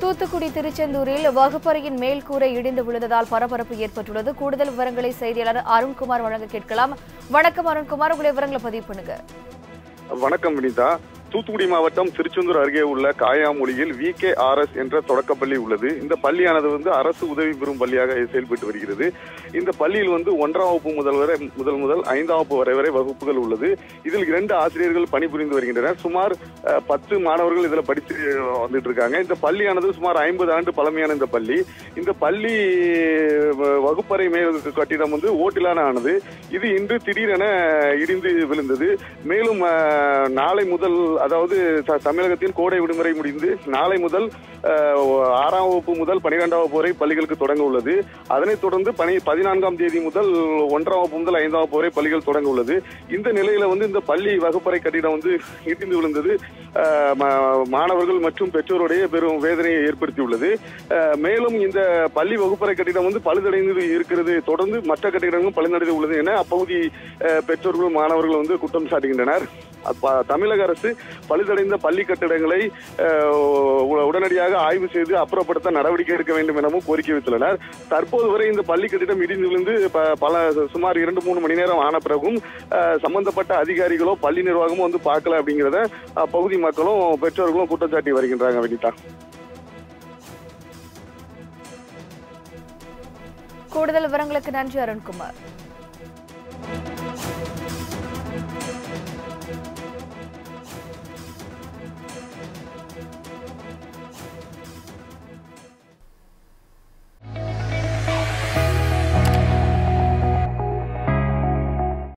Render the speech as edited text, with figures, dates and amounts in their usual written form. தூத்துக்குடி திருச்செந்தூரில் வகுப்பறையின் மேல்கூரை இடிந்து விழுந்ததால் பரபரப்பு ஏற்பட்டுள்ளது. கூடுதல் விவரங்களை செய்தியாளர் அருண்குமார் வழங்க கேட்கலாம். வணக்கம் அருண்குமார், உங்களை விவரங்களை பதிவு பண்ணுங்க. வணக்கம் வினிதா. தூத்துக்குடி மாவட்டம் திருச்செந்தூர் அருகே உள்ள காயாமொழியில் VKRS என்ற தொடக்கப்பள்ளி உள்ளது. இந்த பள்ளியானது அரசு உதவி பெறும் பள்ளியாக செயல்பட்டு வருகிறது. இந்த பள்ளியில் 1ஆம் வகுப்பு முதல் 5ஆம் வகுப்பு வரை வகுப்புகள் உள்ளது. இதில் 2 ஆசிரியர்கள் பணிபுரிந்து வருகின்றனர். சுமார் 10 மாணவர்கள் இதில் படித்து வந்துட்டு இருக்காங்க. இந்த பள்ளியானது சுமார் 50 ஆண்டு பழமையான இந்த பள்ளி. இந்த பள்ளி வகுப்பறை மேல் கட்டிடம் ஓட்டிலான ஆனது. இது இன்று திடீரென இடிந்து விழுந்தது. மேலும் நாளை முதல், அதாவது தமிழகத்தின் கோடை விடுமுறை முடிந்து நாளை முதல் 6ஆம் வகுப்பு முதல் 12ஆம் வகுப்பு வரை பள்ளிகளுக்கு தொடங்க உள்ளது. அதனைத் தொடர்ந்து 14ஆம் தேதி முதல் 1ஆம் வகுப்பு முதல் 5ஆம் வகுப்பு வரை பள்ளிகள் தொடங்க உள்ளது. இந்த நிலையில இந்த பள்ளி வகுப்பறை கட்டிடம் இடிந்து விழுந்தது மாணவர்கள் மற்றும் பெற்றோருடைய பெரும் வேதனையை ஏற்படுத்தியுள்ளது. மேலும் இந்த பள்ளி வகுப்பறை கட்டிடம் பழுதடைந்து இருக்கிறது, தொடர்ந்து மற்ற கட்டிடங்களும் பழுதடைந்து உள்ளது என அப்பகுதி பெற்றோர்கள் மாணவர்கள் குற்றம் சாட்டுகின்றனர். தமிழக அரசு பழுதடைந்த பள்ளி கட்டிடங்களை உடனடியாக ஆய்வு செய்து அப்புறப்படுத்த நடவடிக்கை எடுக்க வேண்டும் எனவும் கோரிக்கை வைத்துள்ளனர். தற்போது வரை இந்த பள்ளி கட்டிடம் இடிந்து விழுந்து பல சுமார் 2-3 மணி நேரம் ஆன பிறகும் சம்பந்தப்பட்ட அதிகாரிகளோ பள்ளி நிர்வாகமோ பார்க்கல அப்படிங்கிறத பகுதி மக்களும் பெற்றோர்களும் குற்றச்சாட்டி வருகின்றாங்க. வினிதா, கூடுதல் விவரங்களுக்கு நன்றி அருண்குமார்.